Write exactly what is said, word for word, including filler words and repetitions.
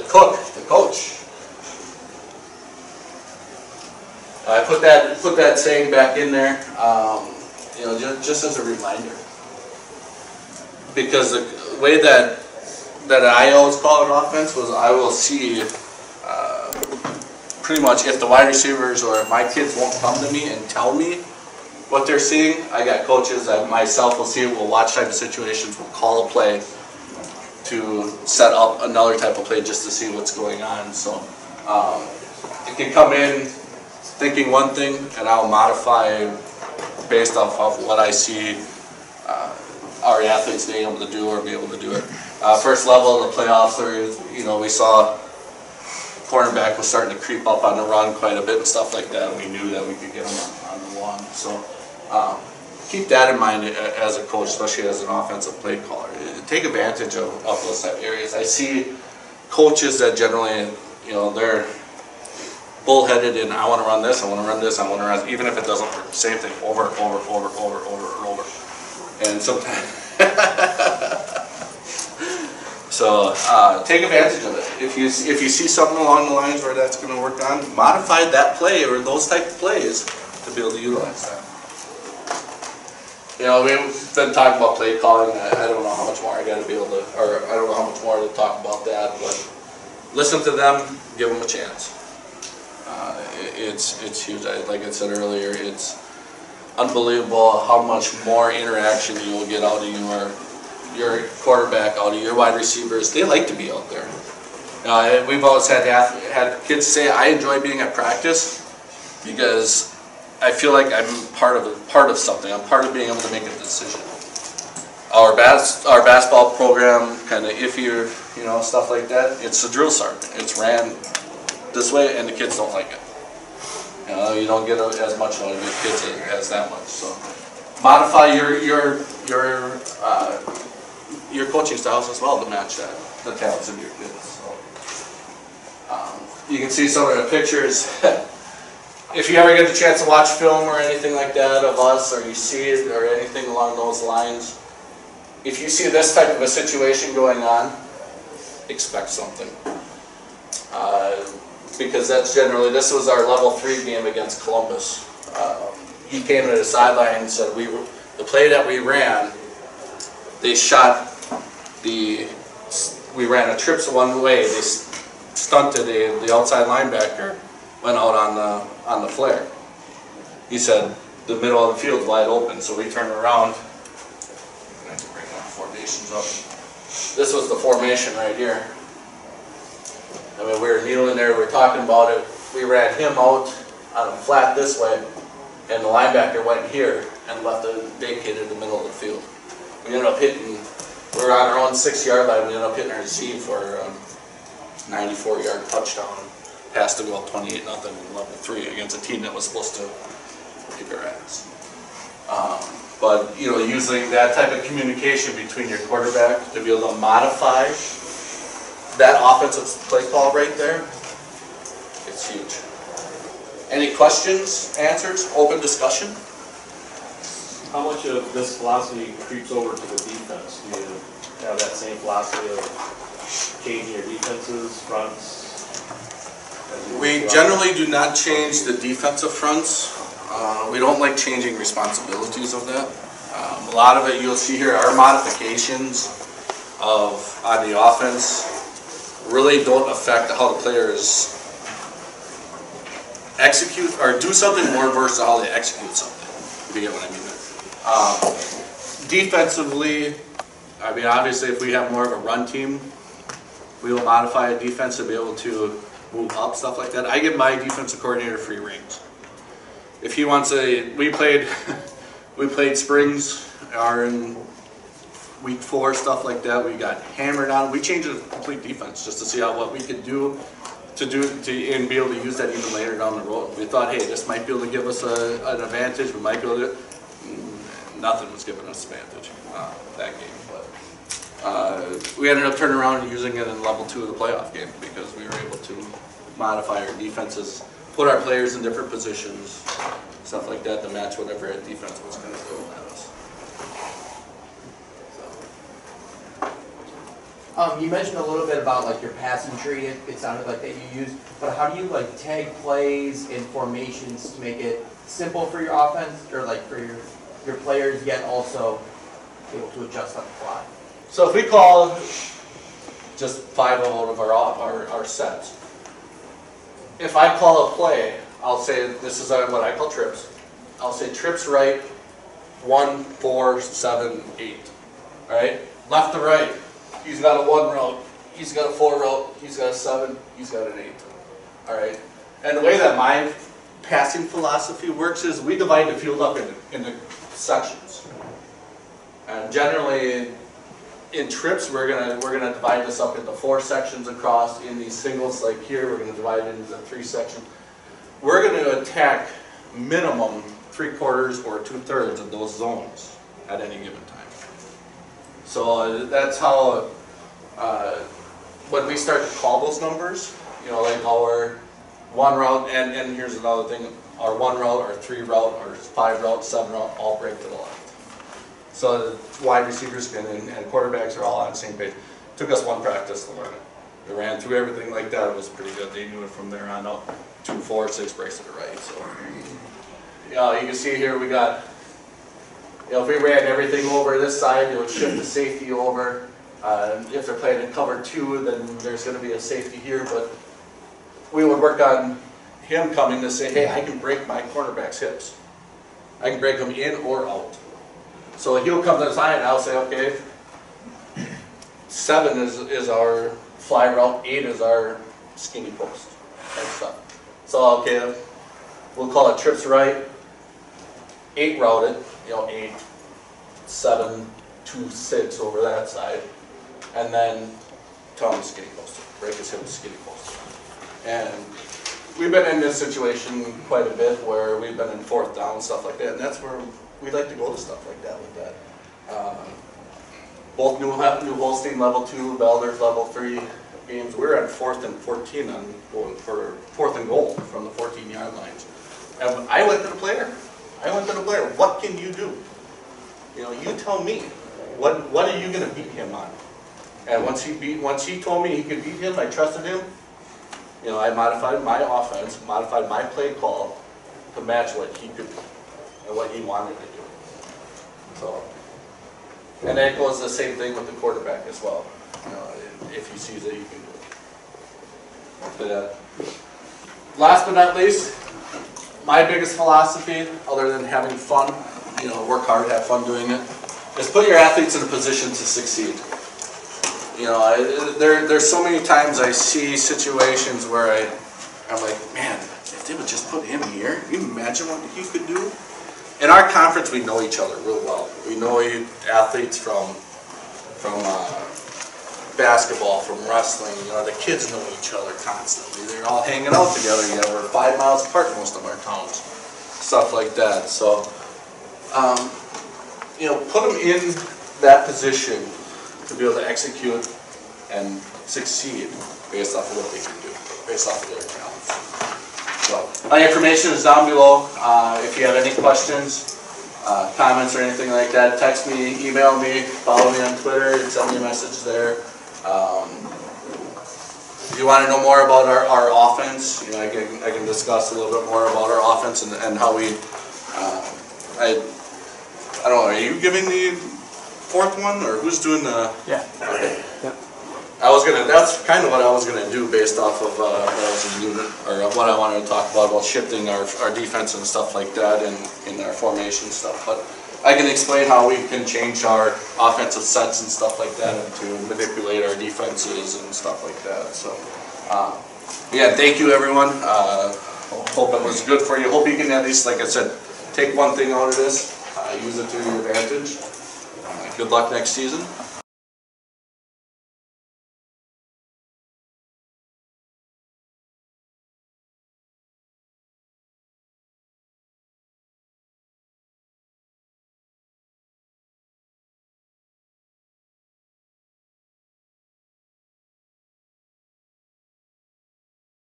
the cook, the coach. I put that put that saying back in there, um, you know, just, just as a reminder. Because the way that that I always call it offense was, I will see uh, pretty much if the wide receivers or my kids won't come to me and tell me what they're seeing. I got coaches, I myself will see it, we'll watch type of situations, we'll call a play to set up another type of play just to see what's going on. So um, it can come in thinking one thing, and I'll modify based off of what I see uh, our athletes being able to do or be able to do it. Uh, first level of the playoffs, or, you know, we saw cornerback was starting to creep up on the run quite a bit and stuff like that. We knew that we could get him on, on the one. So um, keep that in mind as a coach, especially as an offensive play caller. Take advantage of, of those type of areas. I see coaches that generally, you know, they're bullheaded and I want to run this, I want to run this, I want to run, even if it doesn't work, same thing over, over, over, over, over, and over. And sometimes, so uh, take advantage of it. If you if you see something along the lines where that's going to work on, modify that play or those type of plays to be able to utilize that. You know, we've been talking about play calling. I, I don't know how much more I got to be able to, or I don't know how much more to talk about that. But listen to them, give them a chance. Uh, it's it's huge. I, like I said earlier, it's unbelievable how much more interaction you will get out of your your quarterback, out of your wide receivers. They like to be out there. Uh, we've always had had kids say, "I enjoy being at practice because I feel like I'm part of part of something. I'm part of being able to make a decision." Our bas our basketball program, kind of iffy, you know, stuff like that. It's a drill sergeant. It's ran this way, and the kids don't like it. You know, you don't get as much out of your kids as that much. So modify your your your uh, your coaching styles as well to match that, the talents of your kids. So um, you can see some of the pictures. If you ever get the chance to watch film or anything like that of us, or you see it or anything along those lines, if you see this type of a situation going on, expect something. Uh, Because that's generally, this was our level three game against Columbus. Um, he came to the sideline and said, "We were, the play that we ran, they shot the, we ran a trips one way. They stunted a, the outside linebacker, went out on the on the flare." He said the middle of the field wide open, so we turned around. I have to bring my formations up. This was the formation right here. I mean, we were kneeling there, we were talking about it, we ran him out on a flat this way, and the linebacker went here and left the vacated in the middle of the field. We ended up hitting, we were on our own six-yard line, we ended up hitting our Z for a ninety-four-yard touchdown, pass to go up twenty-eight nothing in level three against a team that was supposed to kick their ass. Um, but, you know, using that type of communication between your quarterback to be able to modify that offensive play call right there, it's huge. Any questions, answers, open discussion? How much of this philosophy creeps over to the defense? Do you have that same philosophy of changing your defenses, fronts? We generally do not change the defensive fronts. Uh, we don't like changing responsibilities of that. Um, a lot of it you'll see here are modifications of on the offense. Really don't affect how the players execute or do something more versus how they execute something, if you get what I mean. Um, defensively, I mean, obviously if we have more of a run team, we will modify a defense to be able to move up, stuff like that. I give my defensive coordinator free reins. If he wants a, we played, we played Springs, our in, week four, stuff like that, we got hammered on. We changed the complete defense just to see how what we could do to do to, and be able to use that even later down the road. We thought, hey, this might be able to give us a, an advantage. We might be able to. Nothing was giving us an advantage uh, that game, but uh, we ended up turning around and using it in level two of the playoff game because we were able to modify our defenses, put our players in different positions, stuff like that, to match whatever our defense was going to do. Um, you mentioned a little bit about like your passing tree. It, it sounded like that you used, but how do you like tag plays and formations to make it simple for your offense or like for your your players, yet also able to adjust on the fly? So if we call just five of our off our, our sets, if I call a play, I'll say this is what I call trips. I'll say trips right, one, four, seven, eight. All right, left to right. He's got a one route, he's got a four route, he's got a seven, he's got an eight. Alright? And the way that my passing philosophy works is we divide the field up into, into sections. And generally in trips we're gonna we're gonna divide this up into four sections across. In these singles like here, we're gonna divide it into three sections. We're gonna attack minimum three quarters or two thirds of those zones at any given time. So that's how, uh, when we start to call those numbers, you know, like our one route, and, and here's another thing, our one route, our three route, our five route, seven route, all break to the left. So the wide receivers and, and quarterbacks are all on the same page. Took us one practice to learn it. We ran through everything like that. It was pretty good. They knew it from there on out. Two, four, six breaks to the right. So, you know, you can see here we got, you know, if we ran everything over this side, it would shift the safety over. Uh, if they're playing in cover two, then there's going to be a safety here. But we would work on him coming to say, hey, I can break my cornerback's hips. I can break them in or out. So he'll come to the side, and I'll say, okay, seven is, is our fly route, eight is our skinny post and stuff. So, okay, we'll call it trips right, eight routed. You know, eight, seven, two, six over that side, and then Tom skinny post, break his hip skinny post. And we've been in this situation quite a bit where we've been in fourth down, stuff like that, and that's where we like to go to stuff like that with that. Um, both New, New Holstein level two, Baldur's level three games, we were at fourth and fourteen on going for fourth and goal from the fourteen yard line. And I went to the player. I went to the player, what can you do? You know, you tell me, what what are you going to beat him on? And once he beat, once he told me he could beat him, I trusted him. You know, I modified my offense, modified my play call to match what he could do and what he wanted to do. So, and that goes the same thing with the quarterback as well. You know, if he sees it, you can do it. But, uh, last but not least, my biggest philosophy, other than having fun, you know, work hard, have fun doing it, is put your athletes in a position to succeed. You know, I, there, there's so many times I see situations where I, I'm like, man, if they would just put him here, can you imagine what he could do? In our conference, we know each other real well. We know athletes from, from uh, basketball, from wrestling, you know, the kids know each other constantly. They're all hanging out together, you know, we're five miles apart most of our towns, stuff like that. So, um, you know, put them in that position to be able to execute and succeed based off of what they can do, based off of their talents. So, my information is down below. Uh, if you have any questions, uh, comments or anything like that, text me, email me, follow me on Twitter, and send me a message there. Um, if you want to know more about our, our offense, you know, I can, I can discuss a little bit more about our offense and, and how we, uh, I, I don't know, are you giving the fourth one, or who's doing the? Yeah. Okay. Yep. I was going to, that's kind of what I was going to do based off of uh, what, I was doing, or what I wanted to talk about, about shifting our, our defense and stuff like that and in our formation stuff, but I can explain how we can change our offensive sets and stuff like that and to manipulate our defenses and stuff like that. So, uh, yeah, thank you everyone. Uh, hope it was good for you. Hope you can at least, like I said, take one thing out of this, uh, use it to your advantage. Uh, good luck next season.